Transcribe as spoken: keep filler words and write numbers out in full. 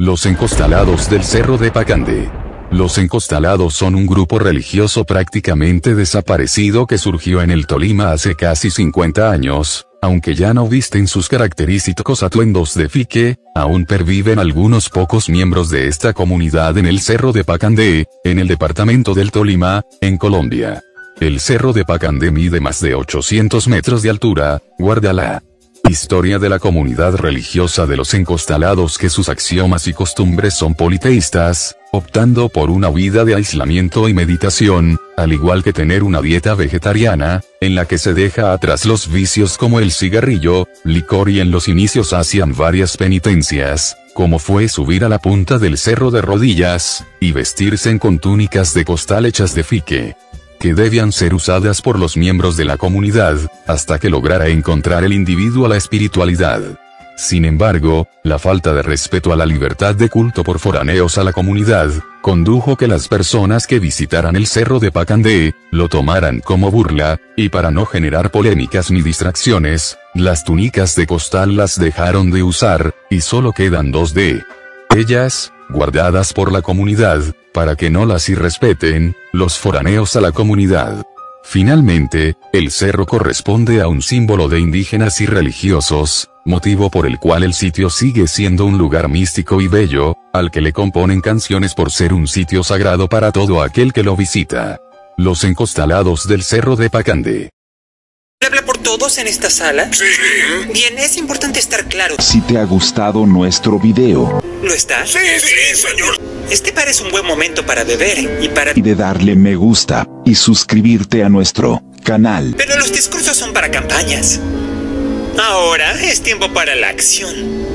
Los encostalados del Cerro de Pacandé. Los encostalados son un grupo religioso prácticamente desaparecido que surgió en el Tolima hace casi cincuenta años, aunque ya no visten sus característicos atuendos de fique, aún perviven algunos pocos miembros de esta comunidad en el Cerro de Pacandé, en el departamento del Tolima, en Colombia. El Cerro de Pacandé mide más de ochocientos metros de altura. Guarda la historia de la comunidad religiosa de los encostalados, que sus axiomas y costumbres son politeístas, optando por una vida de aislamiento y meditación, al igual que tener una dieta vegetariana, en la que se deja atrás los vicios como el cigarrillo, licor, y en los inicios hacían varias penitencias, como fue subir a la punta del cerro de rodillas, y vestirse con túnicas de costal hechas de fique, que debían ser usadas por los miembros de la comunidad, hasta que lograra encontrar el individuo la espiritualidad. Sin embargo, la falta de respeto a la libertad de culto por foráneos a la comunidad, condujo que las personas que visitaran el Cerro de Pacandé, lo tomaran como burla, y para no generar polémicas ni distracciones, las túnicas de costal las dejaron de usar, y solo quedan dos de ellas, guardadas por la comunidad, para que no las irrespeten los foráneos a la comunidad. Finalmente, el cerro corresponde a un símbolo de indígenas y religiosos, motivo por el cual el sitio sigue siendo un lugar místico y bello, al que le componen canciones por ser un sitio sagrado para todo aquel que lo visita. Los encostalados del Cerro de Pacandé. ¿Habla por todos en esta sala? Sí. Bien, es importante estar claro. Si te ha gustado nuestro video. ¿Lo está? Sí, sí, señor. Este parece un buen momento para beber y para... Y de darle me gusta y suscribirte a nuestro canal. Pero los discursos son para campañas. Ahora es tiempo para la acción.